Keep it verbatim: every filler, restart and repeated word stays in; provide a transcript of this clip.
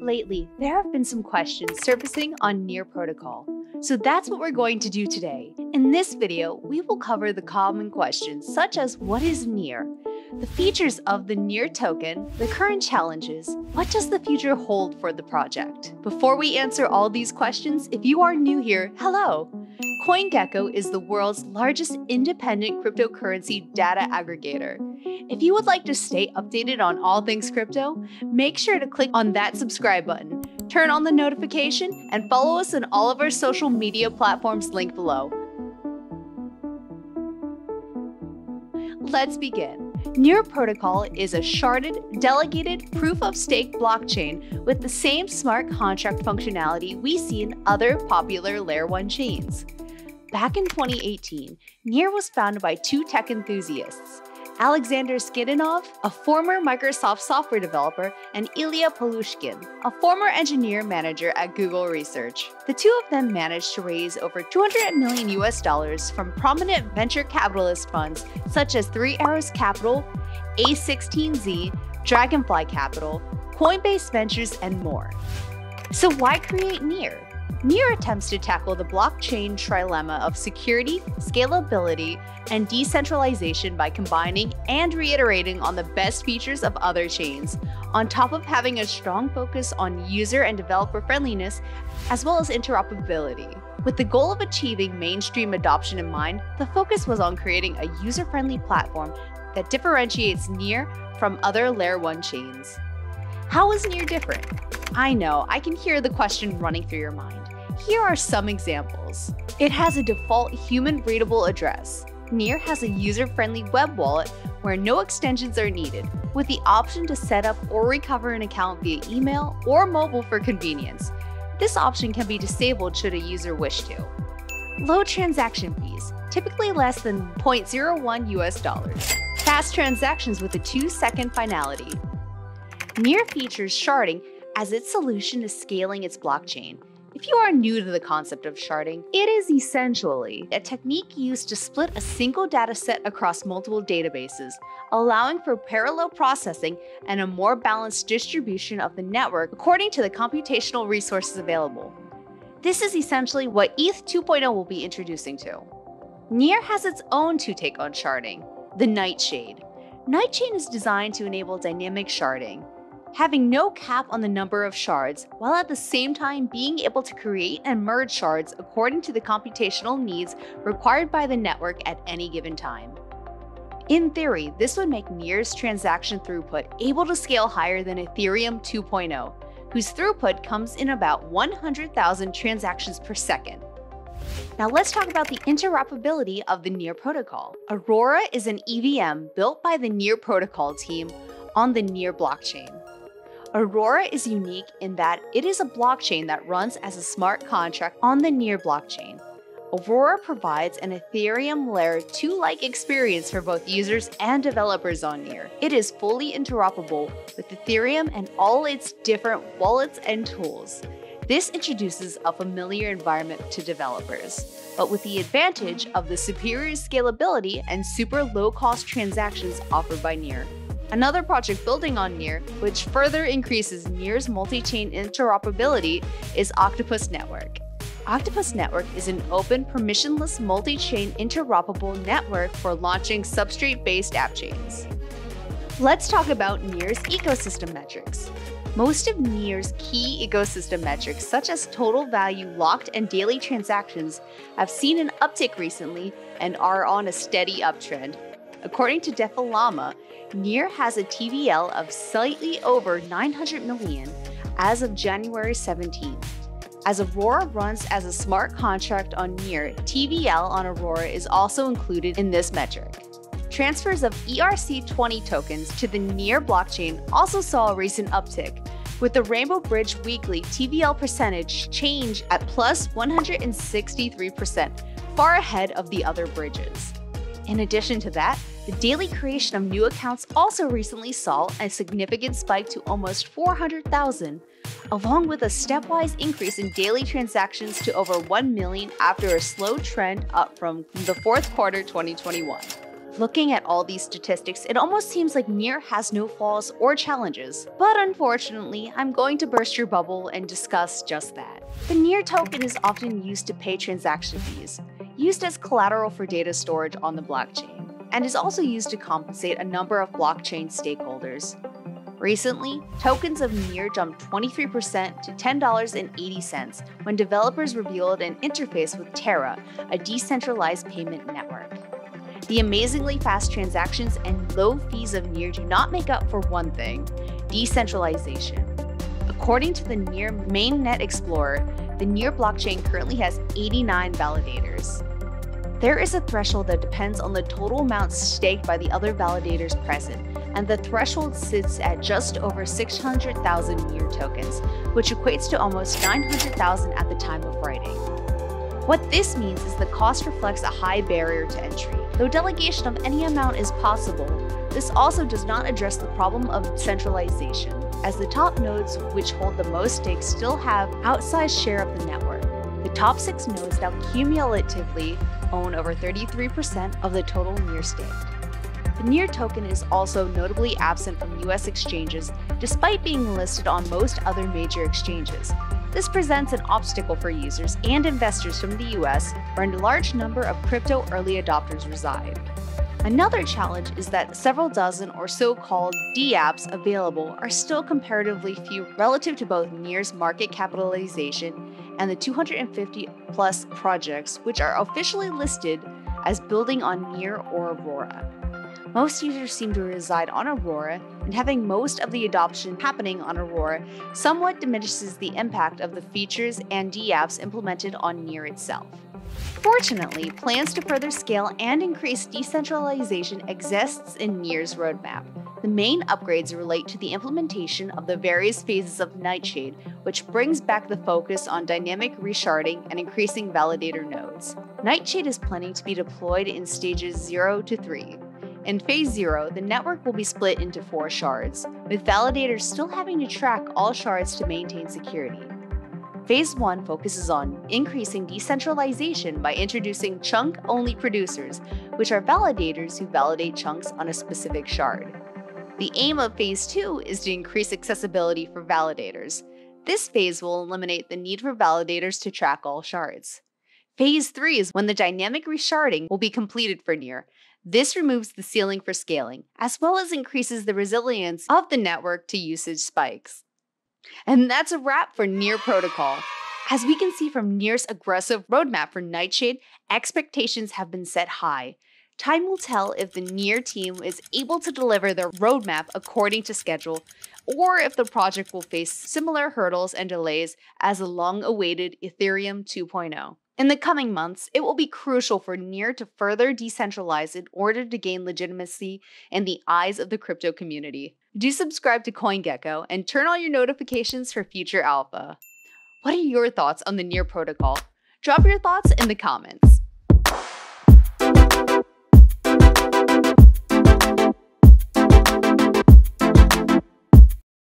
Lately, there have been some questions surfacing on NEAR Protocol. So that's what we're going to do today. In this video, we will cover the common questions such as what is NEAR, the features of the NEAR token, the current challenges, what does the future hold for the project? Before we answer all these questions, if you are new here, hello! CoinGecko is the world's largest independent cryptocurrency data aggregator. If you would like to stay updated on all things crypto, make sure to click on that subscribe button, turn on the notification, and follow us on all of our social media platforms linked below. Let's begin. NEAR Protocol is a sharded, delegated, proof-of-stake blockchain with the same smart contract functionality we see in other popular Layer one chains. Back in twenty eighteen, NEAR was founded by two tech enthusiasts, Alexander Skidanov, a former Microsoft software developer, and Ilya Polushkin, a former engineer manager at Google Research. The two of them managed to raise over two hundred million U S dollars from prominent venture capitalist funds such as Three Arrows Capital, A sixteen Z, Dragonfly Capital, Coinbase Ventures, and more. So why create NEAR? NEAR attempts to tackle the blockchain trilemma of security, scalability, and decentralization by combining and reiterating on the best features of other chains, on top of having a strong focus on user and developer friendliness, as well as interoperability. With the goal of achieving mainstream adoption in mind, the focus was on creating a user-friendly platform that differentiates NEAR from other Layer one chains. How is NEAR different? I know, I can hear the question running through your mind. Here are some examples. It has a default human-readable address. NEAR has a user-friendly web wallet where no extensions are needed, with the option to set up or recover an account via email or mobile for convenience. This option can be disabled should a user wish to. Low transaction fees, typically less than zero point zero one U S dollars. Fast transactions with a two-second finality. NEAR features sharding as its solution to scaling its blockchain. If you are new to the concept of sharding, it is essentially a technique used to split a single dataset across multiple databases, allowing for parallel processing and a more balanced distribution of the network according to the computational resources available. This is essentially what E T H two point oh will be introducing to. NEAR has its own two take on sharding, the Nightshade. Nightshade is designed to enable dynamic sharding, having no cap on the number of shards, while at the same time being able to create and merge shards according to the computational needs required by the network at any given time. In theory, this would make NEAR's transaction throughput able to scale higher than Ethereum two point oh, whose throughput comes in about one hundred thousand transactions per second. Now let's talk about the interoperability of the NEAR protocol. Aurora is an E V M built by the NEAR protocol team on the NEAR blockchain. Aurora is unique in that it is a blockchain that runs as a smart contract on the NEAR blockchain. Aurora provides an Ethereum Layer two-like experience for both users and developers on NEAR. It is fully interoperable with Ethereum and all its different wallets and tools. This introduces a familiar environment to developers, but with the advantage of the superior scalability and super low-cost transactions offered by NEAR. Another project building on NEAR, which further increases NEAR's multi-chain interoperability, is Octopus Network. Octopus Network is an open, permissionless, multi-chain interoperable network for launching substrate-based app chains. Let's talk about NEAR's ecosystem metrics. Most of NEAR's key ecosystem metrics, such as total value locked and daily transactions, have seen an uptick recently and are on a steady uptrend. According to DeFi Llama, NEAR has a T V L of slightly over nine hundred million as of January seventeenth. As Aurora runs as a smart contract on NEAR, T V L on Aurora is also included in this metric. Transfers of E R C twenty tokens to the NEAR blockchain also saw a recent uptick, with the Rainbow Bridge weekly T V L percentage change at plus one hundred sixty-three percent, far ahead of the other bridges. In addition to that, the daily creation of new accounts also recently saw a significant spike to almost four hundred thousand, along with a stepwise increase in daily transactions to over one million after a slow trend up from the fourth quarter twenty twenty-one. Looking at all these statistics, it almost seems like NEAR has no flaws or challenges. But unfortunately, I'm going to burst your bubble and discuss just that. The NEAR token is often used to pay transaction fees, used as collateral for data storage on the blockchain, and is also used to compensate a number of blockchain stakeholders. Recently, tokens of NEAR jumped twenty-three percent to ten dollars and eighty cents when developers revealed an interface with Terra, a decentralized payment network. The amazingly fast transactions and low fees of NEAR do not make up for one thing: decentralization. According to the NEAR Mainnet Explorer, the NEAR blockchain currently has eighty-nine validators. There is a threshold that depends on the total amount staked by the other validators present, and the threshold sits at just over six hundred thousand NEAR tokens, which equates to almost nine hundred thousand at the time of writing. What this means is the cost reflects a high barrier to entry. Though delegation of any amount is possible, this also does not address the problem of centralization, as the top nodes, which hold the most stakes, still have an outsized share of the network. The top six nodes now cumulatively own over thirty-three percent of the total NEAR stake. The NEAR token is also notably absent from U S exchanges, despite being listed on most other major exchanges. This presents an obstacle for users and investors from the U S, where a large number of crypto early adopters reside. Another challenge is that several dozen or so-called dApps available are still comparatively few relative to both NEAR's market capitalization and the two hundred fifty plus projects which are officially listed as building on NEAR or Aurora. Most users seem to reside on Aurora, and having most of the adoption happening on Aurora somewhat diminishes the impact of the features and dApps implemented on NEAR itself. Fortunately, plans to further scale and increase decentralization exists in NEAR's roadmap. The main upgrades relate to the implementation of the various phases of Nightshade, which brings back the focus on dynamic resharding and increasing validator nodes. Nightshade is planning to be deployed in stages zero to three. In phase zero, the network will be split into four shards, with validators still having to track all shards to maintain security. Phase one focuses on increasing decentralization by introducing chunk-only producers, which are validators who validate chunks on a specific shard. The aim of phase two is to increase accessibility for validators. This phase will eliminate the need for validators to track all shards. Phase three is when the dynamic resharding will be completed for NEAR. This removes the ceiling for scaling, as well as increases the resilience of the network to usage spikes. And that's a wrap for NEAR Protocol. As we can see from NEAR's aggressive roadmap for Nightshade, expectations have been set high. Time will tell if the NEAR team is able to deliver their roadmap according to schedule, or if the project will face similar hurdles and delays as the long-awaited Ethereum two point oh. In the coming months, it will be crucial for NEAR to further decentralize in order to gain legitimacy in the eyes of the crypto community. Do subscribe to CoinGecko and turn on your notifications for future alpha. What are your thoughts on the NEAR protocol? Drop your thoughts in the comments.